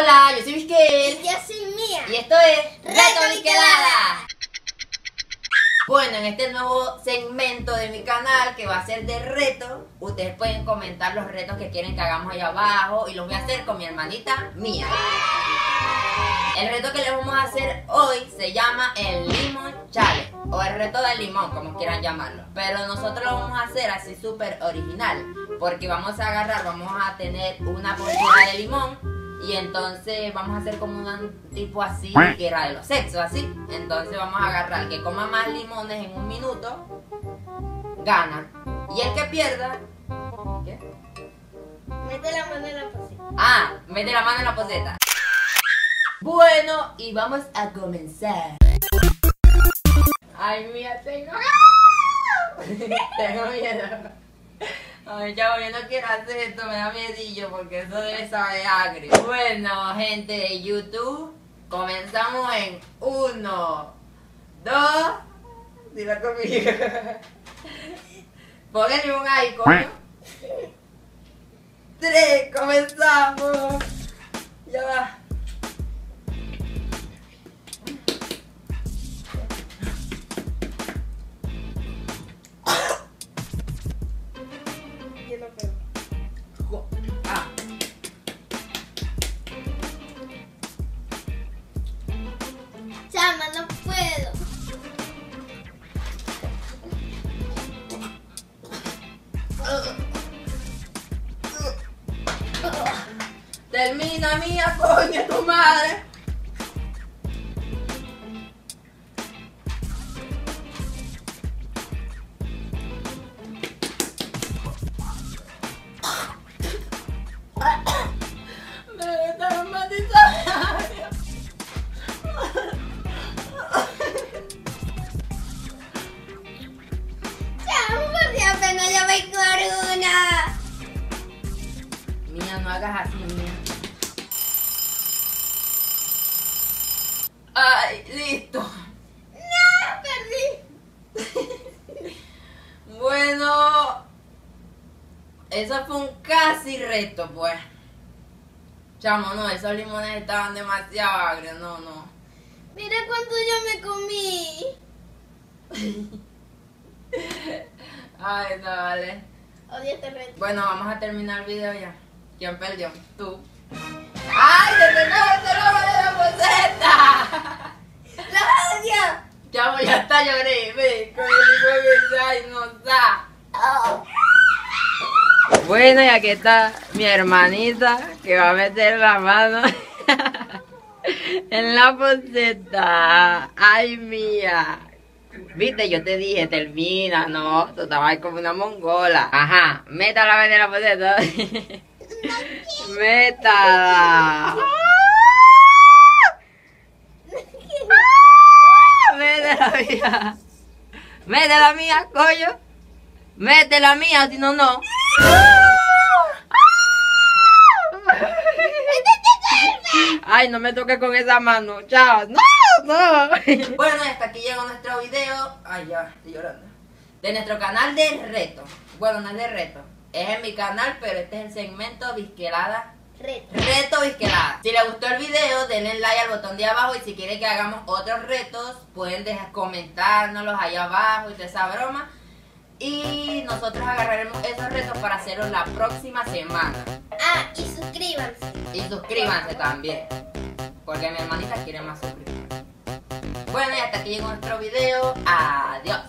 Hola, yo soy Visquel. Y yo soy Mía. Y esto es Reto Visckelada. Bueno, en este nuevo segmento de mi canal que va a ser de reto, ustedes pueden comentar los retos que quieren que hagamos allá abajo y los voy a hacer con mi hermanita Mía. El reto que les vamos a hacer hoy se llama el Limón Challenge o el reto del limón, como quieran llamarlo. Pero nosotros lo vamos a hacer así súper original, porque vamos a tener una bolsita de limón. Y entonces vamos a hacer como un tipo así, que era de los sexos, así. Entonces vamos a agarrar el que coma más limones en un minuto, gana. Y el que pierda, ¿qué? Mete la mano en la poseta. Ah, mete la mano en la poseta. Bueno, y vamos a comenzar. Ay, mía, tengo miedo. Ay, chavo, yo no quiero hacer esto, me da miedillo porque eso debe saber agrio. Bueno, gente de YouTube, comenzamos en 1, 2, dila conmigo. Pónganle un ahí, coño. 3, comenzamos. Ya va. Termina, Mía, coño, tu madre. Me están matizando. Ya, pero no le voy con una. Mía, no hagas así, Mía. ¡Ay, listo! ¡No, perdí! Bueno, eso fue un casi reto, pues. Chamo, no, esos limones estaban demasiado agrios, no, no. Mira cuánto yo me comí. Ay, no, vale. Odio este reto. Bueno, vamos a terminar el video ya. ¿Quién perdió? Tú. ¡Ay, te tocaste el ojo de la poseta! ¡La odio! Chavo, ya está, lloré. Ve, con el hijo de ay, no está. Oh. Bueno, y aquí está mi hermanita que va a meter la mano en la poseta. ¡Ay, Mía! Viste, yo te dije, termina, no. Tú estabas como una mongola. Ajá, meta la mano en la poseta. Métala. Métela, Mía. Métela, Mía, coño. Métela, Mía, si no, no. Ay, no me toques con esa mano. Chao. No, no. Bueno, hasta aquí llegó nuestro video. Ay, ya, estoy llorando. De nuestro canal de reto. Bueno, no es de reto. Es en mi canal, pero este es el segmento Visquelada. Reto Visquelada. Si les gustó el video, denle like al botón de abajo. Y si quieren que hagamos otros retos, pueden comentárnoslos allá abajo y toda esa broma. Y nosotros agarraremos esos retos para hacerlos la próxima semana. Ah, y suscríbanse. Y suscríbanse también, porque mi hermanita quiere más suscriptores. Bueno, y hasta aquí llegó nuestro video. Adiós.